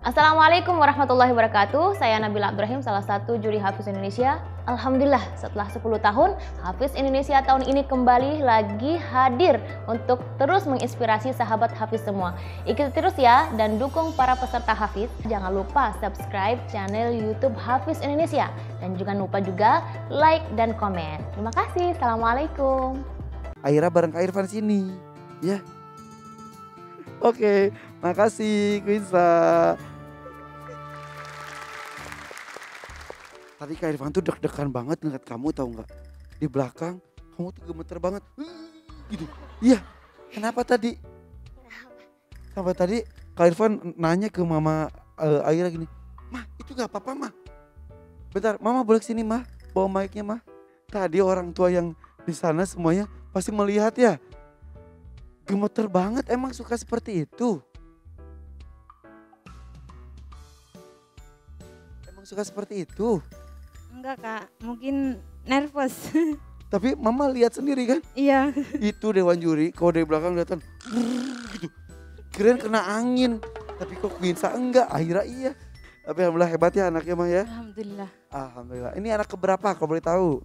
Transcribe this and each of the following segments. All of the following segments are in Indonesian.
Assalamualaikum warahmatullahi wabarakatuh. Saya Nabila Abdul Rahim, salah satu juri Hafiz Indonesia. Alhamdulillah, setelah 10 tahun, Hafiz Indonesia tahun ini kembali lagi hadir untuk terus menginspirasi sahabat Hafiz semua. Ikuti terus ya, dan dukung para peserta Hafiz. Jangan lupa subscribe channel YouTube Hafiz Indonesia. Dan jangan lupa juga like dan komen. Terima kasih, Assalamualaikum. Aira bareng Kak Irfan sini, ya. Oke, makasih Kuisa. Tadi Kak Irfan tuh deg-degan banget ngeliat kamu, tau nggak? Di belakang kamu tuh gemeter banget, gitu. Iya, kenapa tadi? Sampai tadi Kak Irfan nanya ke Mama Aira gini, "Mah, itu nggak apa-apa, Mah. Bentar, Mama boleh kesini, Mah. Bawa mic-nya, Mah." Tadi orang tua yang di sana semuanya pasti melihat ya. Gemeter banget, emang suka seperti itu. Emang suka seperti itu. Enggak Kak, mungkin nervous. Tapi Mama lihat sendiri kan? Iya. Itu dewan juri, kalau dari belakang kelihatan gitu. Keren kena angin. Tapi kok bisa enggak? Akhirnya iya. Tapi alhamdulillah hebat ya anaknya Mah ya. Alhamdulillah. Alhamdulillah. Ini anak keberapa kalau boleh tahu?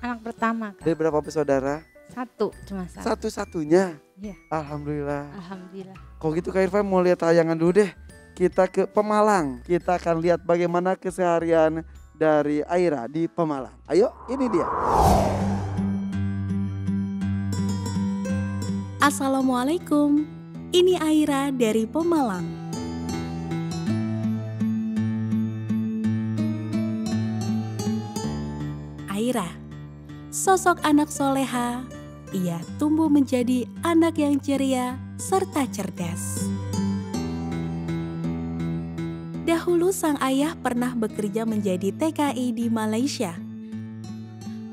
Anak pertama Kak. Dari berapa bersaudara? Satu, cuma satu. Satu-satunya? Iya. Alhamdulillah. Alhamdulillah. Kalau gitu Kak Irfan mau lihat tayangan dulu deh. Kita ke Pemalang. Kita akan lihat bagaimana keseharian dari Aira di Pemalang. Ayo, ini dia. Assalamualaikum, ini Aira dari Pemalang. Aira, sosok anak soleha, ia tumbuh menjadi anak yang ceria serta cerdas. Dahulu sang ayah pernah bekerja menjadi TKI di Malaysia,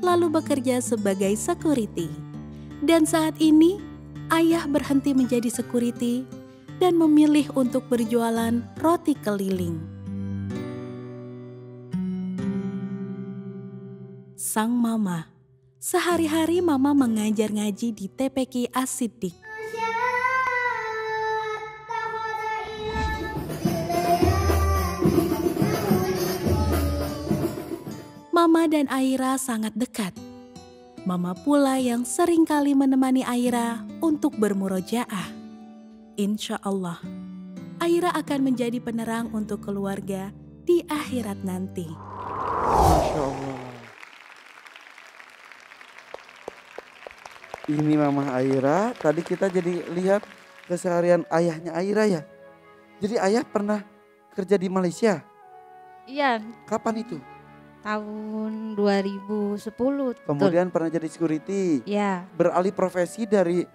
lalu bekerja sebagai security. Dan saat ini, ayah berhenti menjadi security dan memilih untuk berjualan roti keliling. Sang mama, sehari-hari mama mengajar ngaji di TPQ Asiddiq. Mama dan Aira sangat dekat. Mama pula yang seringkali menemani Aira untuk bermurojaah. Insya Allah, Aira akan menjadi penerang untuk keluarga di akhirat nanti. Masya Allah. Ini Mama Aira. Tadi kita jadi lihat keseharian ayahnya Aira ya. Jadi ayah pernah kerja di Malaysia? Iya. Kapan itu? Tahun 2010. Kemudian pernah jadi security. Ya. Beralih profesi dari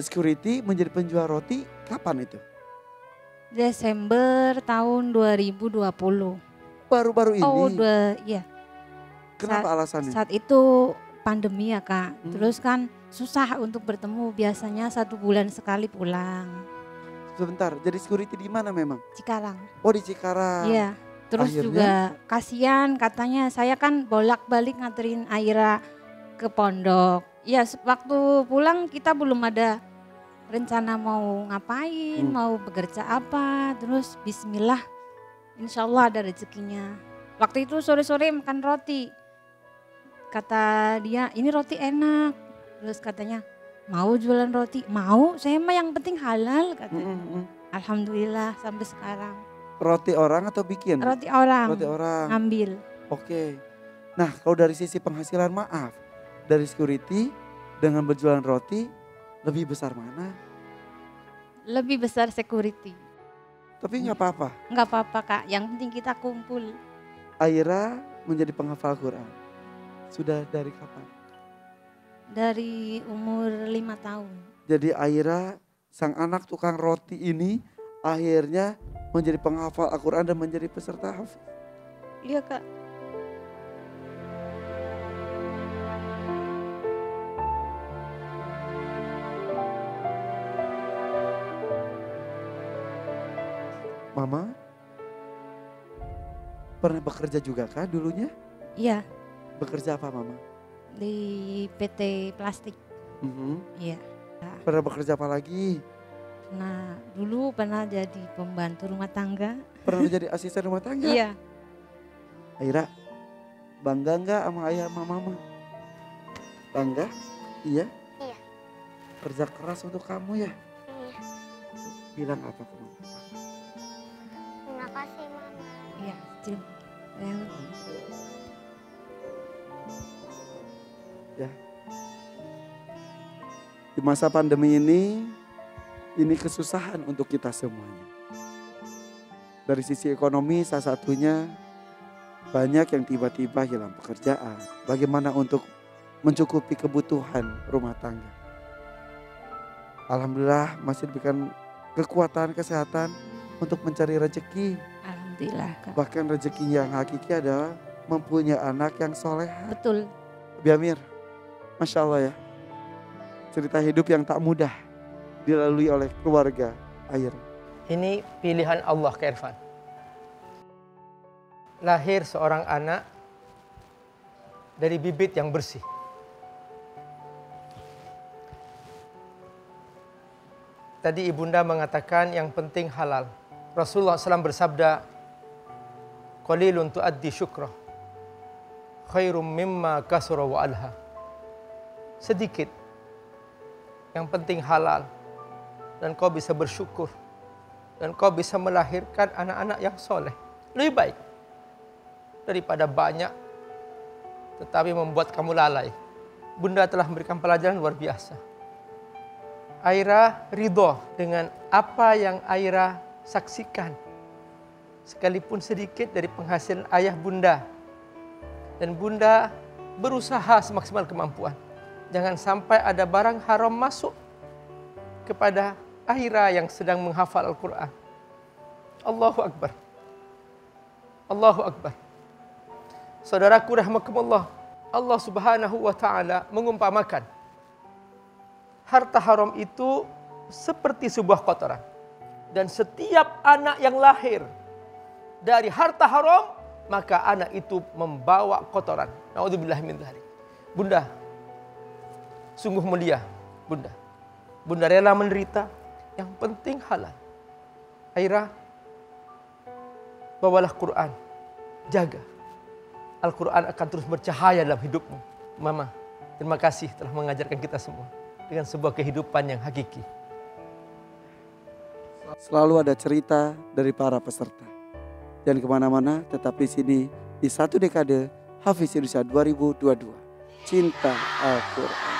security menjadi penjual roti. Kapan itu? Desember tahun 2020. Baru-baru ini? Oh, iya. Kenapa alasannya? Saat itu pandemi ya Kak. Terus kan susah untuk bertemu. Biasanya 1 bulan sekali pulang. Sebentar, jadi security di mana memang? Cikarang. Oh, di Cikarang. Iya. Terus akhirnya juga kasihan katanya, saya kan bolak-balik nganterin Aira ke pondok. Ya waktu pulang kita belum ada rencana mau ngapain, mau bekerja apa. Terus bismillah insya Allah ada rezekinya. Waktu itu sore-sore makan roti. Kata dia ini roti enak. Terus katanya mau jualan roti? Mau, saya mah yang penting halal katanya. Alhamdulillah sampai sekarang. Roti orang atau bikin? Roti orang. Roti orang. Ambil. Oke. Nah, kalau dari sisi penghasilan maaf, dari security dengan berjualan roti lebih besar mana? Lebih besar security. Tapi nggak apa-apa. Nggak apa-apa Kak. Yang penting kita kumpul. Aira menjadi penghafal Quran. Sudah dari kapan? Dari umur 5 tahun. Jadi Aira sang anak tukang roti ini akhirnya menjadi penghafal Al-Quran dan menjadi peserta Hafiz. Iya Kak. Mama pernah bekerja juga Kak dulunya? Iya. Bekerja apa Mama? Di PT Plastik. Iya. Pernah bekerja apa lagi? Nah, dulu pernah jadi pembantu rumah tangga. Pernah jadi asisten rumah tangga? Iya. Aira, bangga nggak sama ayah sama mama? Bangga? Iya? Iya. Kerja keras untuk kamu ya? Iya. Bilang apa ke mama? Terima kasih mama. Iya, terima kasih. Ya. Di masa pandemi ini kesusahan untuk kita semuanya. Dari sisi ekonomi salah satunya banyak yang tiba-tiba hilang pekerjaan. Bagaimana untuk mencukupi kebutuhan rumah tangga? Alhamdulillah masih diberikan kekuatan kesehatan untuk mencari rezeki. Alhamdulillah Kak. Bahkan rezeki yang hakiki adalah mempunyai anak yang soleh. Betul. Biamir, Masya Allah ya. Cerita hidup yang tak mudah dilalui oleh keluarga Aira. Ini pilihan Allah Kak Irfan. Lahir seorang anak dari bibit yang bersih. Tadi ibunda mengatakan yang penting halal. Rasulullah SAW bersabda, qalilun tuaddi syukrah, khairum mimma kasura wa alha. Sedikit, yang penting halal. Dan kau bisa bersyukur. Dan kau bisa melahirkan anak-anak yang soleh. Lebih baik daripada banyak tetapi membuat kamu lalai. Bunda telah memberikan pelajaran luar biasa. Aira ridho dengan apa yang Aira saksikan. Sekalipun sedikit dari penghasilan ayah bunda. Dan bunda berusaha semaksimal kemampuan. Jangan sampai ada barang haram masuk kepada Aira yang sedang menghafal Al-Quran. Allahu Akbar. Allahu Akbar. Saudaraku rahmakumullah, Allah Subhanahu wa ta'ala mengumpamakan harta haram itu seperti sebuah kotoran. Dan setiap anak yang lahir dari harta haram, maka anak itu membawa kotoran. Na'udzubillah min dzalik. Bunda, sungguh mulia bunda. Bunda rela menderita. Yang penting halal. Aira, bawalah Quran. Jaga. Al-Quran akan terus bercahaya dalam hidupmu. Mama, terima kasih telah mengajarkan kita semua dengan sebuah kehidupan yang hakiki. Selalu ada cerita dari para peserta. Jangan kemana-mana, tetap di sini di 1 dekade Hafiz Indonesia 2022. Cinta Al-Quran.